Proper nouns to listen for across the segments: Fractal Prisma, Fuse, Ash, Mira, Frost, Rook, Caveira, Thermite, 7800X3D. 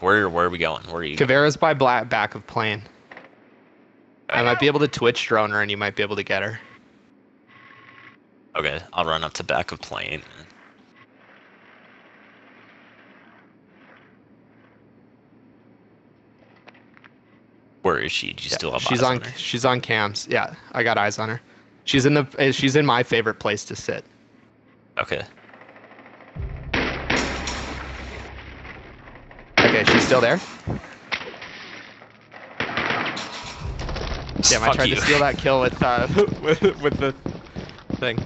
Where are we going? Where are you? Caveira's by back of plane. I might be able to twitch drone her, and you might be able to get her. Okay, I'll run up to back of plane. Where is she? Do you still have eyes on her? She's on cams. Yeah, I got eyes on her. She's in the. She's in my favorite place to sit. Okay. Okay, she's still there. Damn, I tried to steal that kill with the thing.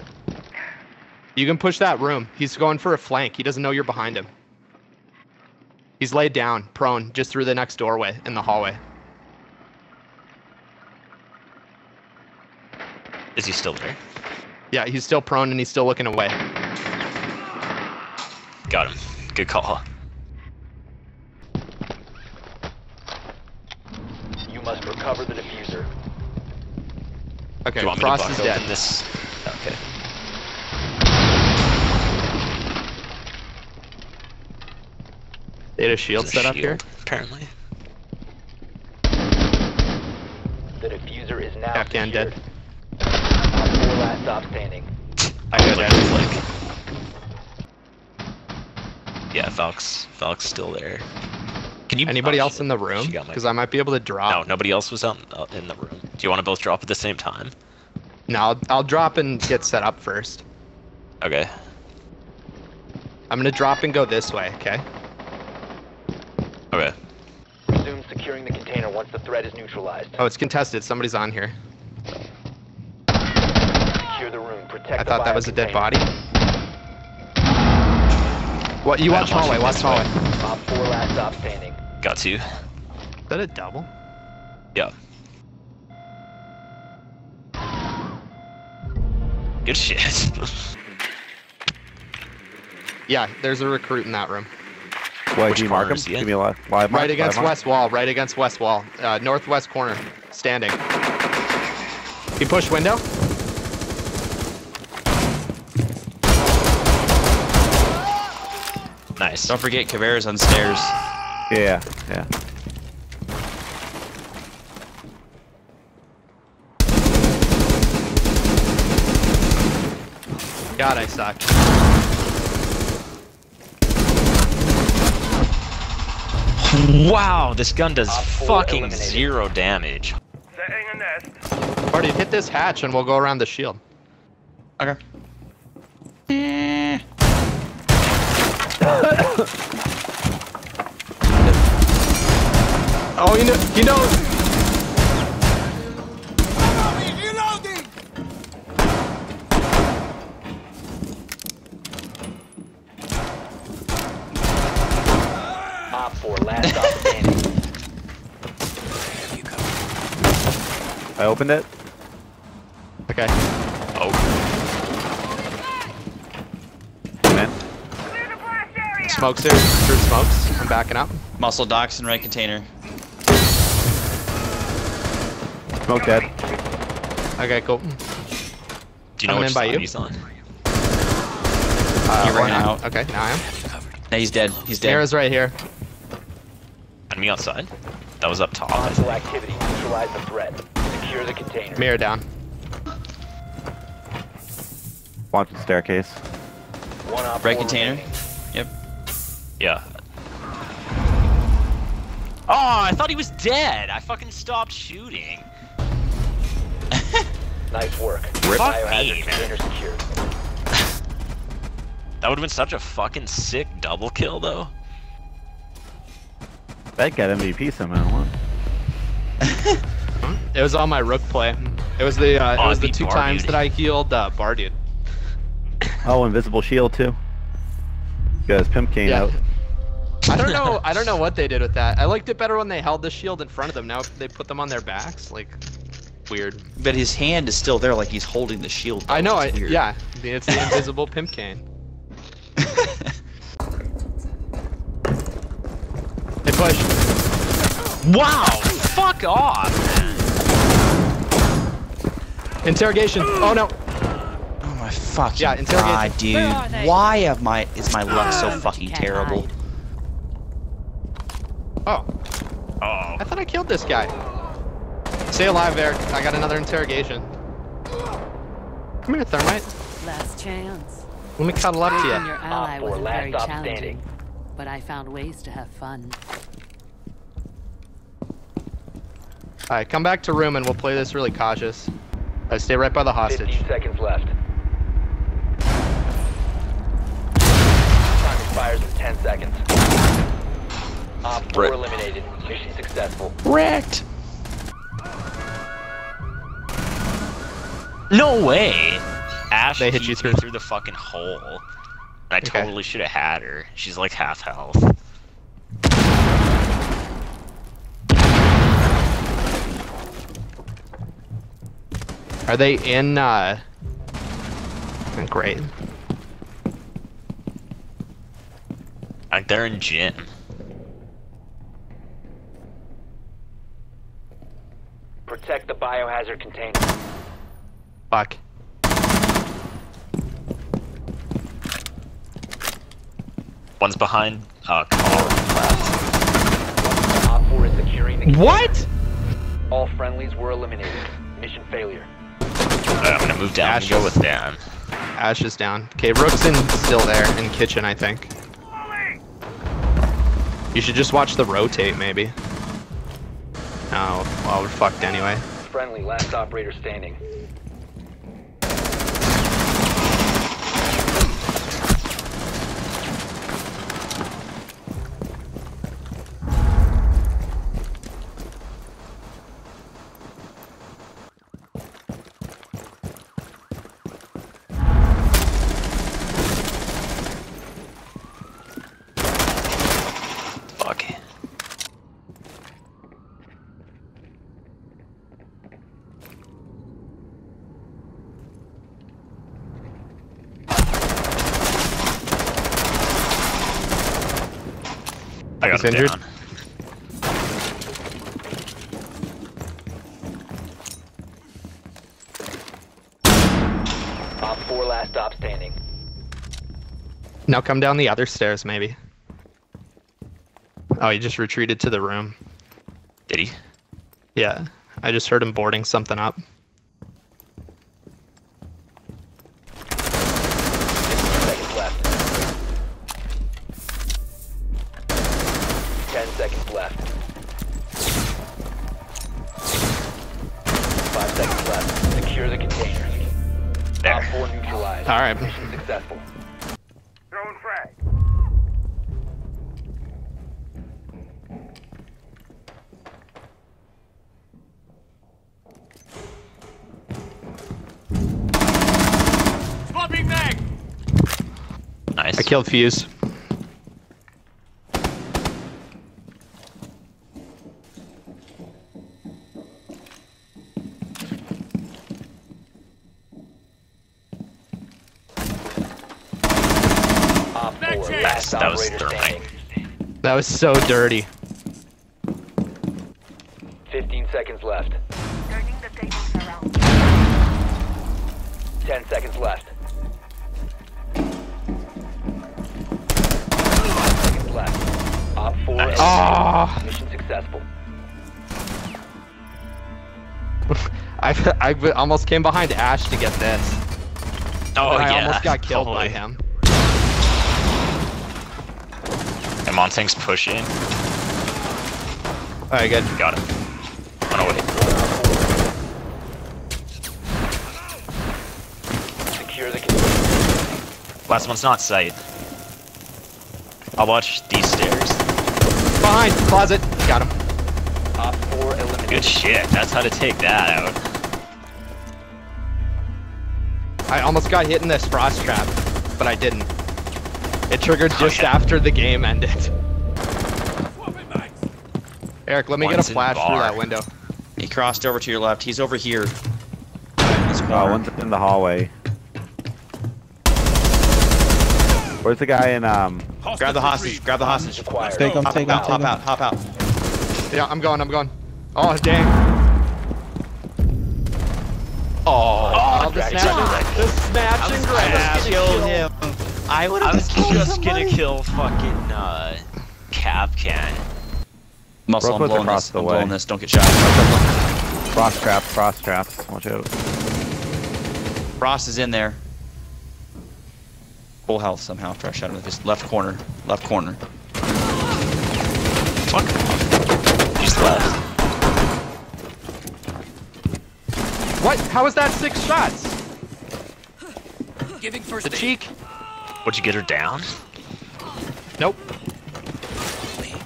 You can push that room. He's going for a flank. He doesn't know you're behind him. He's laid down, prone, just through the next doorway in the hallway. Is he still there? Yeah, he's still prone and he's still looking away. Got him. Good call. You must recover the diffuser. Okay, Frost is dead. This... Okay. They had a shield set up here? Apparently. The diffuser is now Afghan dead. Stop standing. I got like. Yeah, Falk's still there. Can you? Anybody else in the room? Because I might be able to drop. No, nobody else was out in the room. Do you want to both drop at the same time? No, I'll drop and get set up first. Okay. I'm gonna drop and go this way. Okay. Okay. Resume securing the container once the threat is neutralized. Oh, it's contested. Somebody's on here. The room. I thought that was a dead body. What? You watch hallway, watch hallway. Top four last stop standing. Got two. Is that a double? Yeah. Good shit. Yeah, there's a recruit in that room. Wait, do you mark him? Give me a live mark. Right against west wall, right against west wall. Northwest corner, standing. You push window? Nice. Don't forget, Caveira's on stairs. Yeah, yeah. God, I suck. Wow, this gun does fucking zero damage. Setting a nest. Party, hit this hatch and we'll go around the shield. Okay. Oh, you know, he knows. Op 4, last op standing. I opened it. Okay. Smokes there, through smokes. I'm backing up. Muscle docks in right container. Smoke dead. Okay, cool. Do you know which side he's on? You're right out. Okay, now I am. No, he's dead. He's dead. Mira's right here. Enemy outside. That was up top. Hostile activity. Neutralize the threat. Secure the container. Mira down. Watch the staircase. Right container. Yep. Yeah. Oh, I thought he was dead. I fucking stopped shooting. Nice work. Fuck me, man. That would've been such a fucking sick double kill, though. That got MVP somehow. Huh? It was on my Rook play. It was the two times that I healed Bar Dude. Oh, invisible shield too. Guys, Pimp came out. I don't know what they did with that. I liked it better when they held the shield in front of them. Now they put them on their backs, like, weird. But his hand is still there, like he's holding the shield. I know. Yeah, it's the invisible Pimp cane. They push. Wow! Fuck off! Interrogation. Oh no. My fucking God, dude. Why is my luck so fucking terrible? Oh. Oh. I thought I killed this guy. Stay alive, Eric. I got another interrogation. Come here, Thermite. Last chance. Let me cuddle up to you. Your ally was very challenging, but I found ways to have fun. Alright, come back to room and we'll play this really cautious. I stay right by the hostage. 15 seconds left. Time expires in 10 seconds. Op 4 eliminated. Mission successful. Wrecked! No way! Ash they hit you through the fucking hole. I totally should have had her. She's like half health. Are they in, Great. Like, they're in gym. Protect the biohazard container. Fuck. One's behind, car left. Op 4 is securing the container. What?! All friendlies were eliminated. Mission failure. I'm gonna move down and go with Dan. Ash is down. Okay, Rook's still there in kitchen, I think. You should just watch the rotate, maybe. No, well, we're fucked anyway. Friendly, last operator standing. Injured. Down. Op 4 last stop standing. Now come down the other stairs, maybe. Oh, he just retreated to the room. Did he? Yeah, I just heard him boarding something up. Killed Fuse. Yes, that was so dirty. 15 seconds left. Turning the tables around. 10 seconds left. Nice. Oh. Mission successful. I almost came behind Ash to get this. Oh yeah. I almost got killed by him. And Montang's pushing. All right, good. Got him. Secure the container. Last one's not sight. I'll watch these stairs. Behind closet. Got him. Top 4 eliminated. Good shit. That's how to take that out. I almost got hit in this frost trap, but I didn't. It triggered just after the game ended. Eric, let me get a flash through that window. He crossed over to your left. He's over here. One's in the hallway. Where's the guy in, grab the hostage, grab the hostage. Take him, take him, hop out, hop out. Yeah, I'm going, I'm going. Oh, dang. Oh, the snatch and grab. Killed him. I was just gonna kill fucking, Cap Can. Muscle, I'm blowing this. I'm blowing this. Don't get shot. Frost trap, frost traps. Watch out. Frost is in there. Full health somehow after I shot him with his left corner. Left corner. Fuck. He's left. What? How was that 6 shots? Giving first the cheek. Would you get her down? Nope.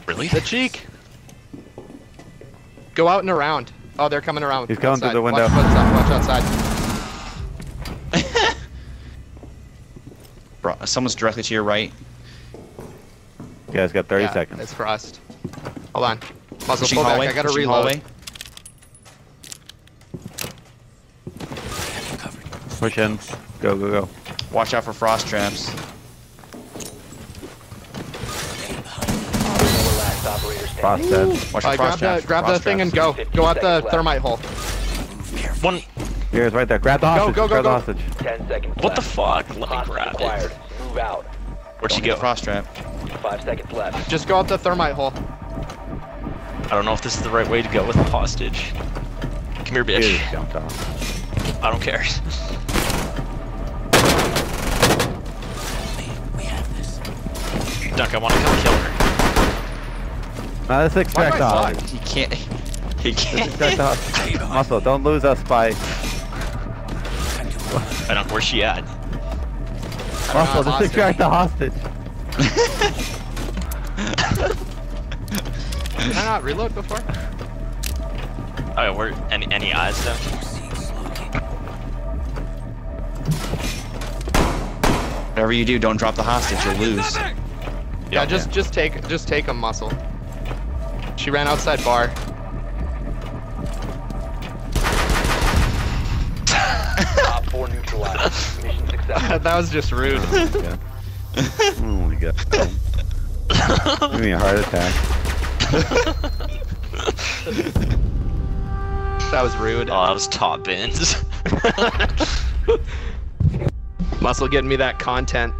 Really? The cheek. Go out and around. Oh, they're coming around. He's coming through the window. Watch outside. Bro, someone's directly to your right. You guys got 30 seconds. It's Frost. Hold on. Muzzle pull back. I gotta reload. Push in. Go, go, go. Watch out for frost traps. Frost dead. Watch out for frost traps. Grab the thing and go. Go out the thermite hole. One. Here's right there. Grab the hostage. Go, go, go. 10 seconds. What the fuck? Let me grab it. Move out. Where'd she go? Frost trap. 5 seconds left. Just go out the thermite hole. I don't know if this is the right way to go with the hostage. Come here, bitch. I don't care. Duck, I want to come kill her. Now, let's extract off. He can't. He can't. Muscle, don't lose us by. I don't know where she at. Muscle, just extract the hostage. Did I not reload before? Alright, where any eyes though? Whatever you do, don't drop the hostage, you'll lose. Yeah, just take a muscle. She ran outside bar. Top 4 neutralized. Mission success. That was just rude. Oh my god. Give me a heart attack. That was rude. Oh, that was top bins. Muscle getting me that content.